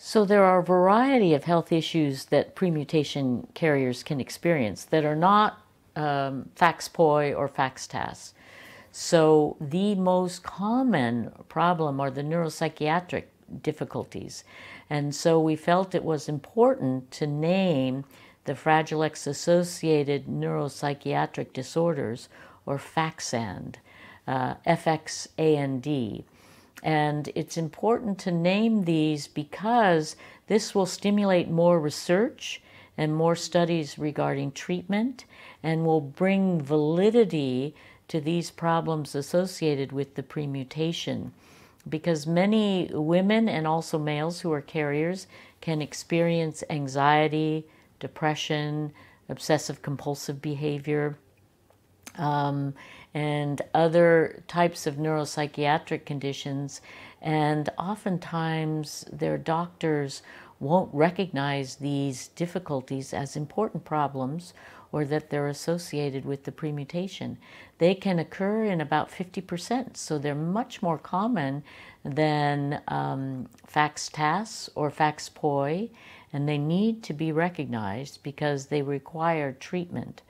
So there are a variety of health issues that premutation carriers can experience that are not FACSPOI or FXTAS. So the most common problem are the neuropsychiatric difficulties. And so we felt it was important to name the Fragile X-Associated Neuropsychiatric Disorders, or FXAND, FXAND. And it's important to name these because this will stimulate more research and more studies regarding treatment, and will bring validity to these problems associated with the premutation, because many women and also males who are carriers can experience anxiety, depression, obsessive compulsive behavior, and other types of neuropsychiatric conditions, and oftentimes their doctors won't recognize these difficulties as important problems or that they're associated with the premutation. They can occur in about 50%, so they're much more common than FXTAS or FXPOI, and they need to be recognized because they require treatment.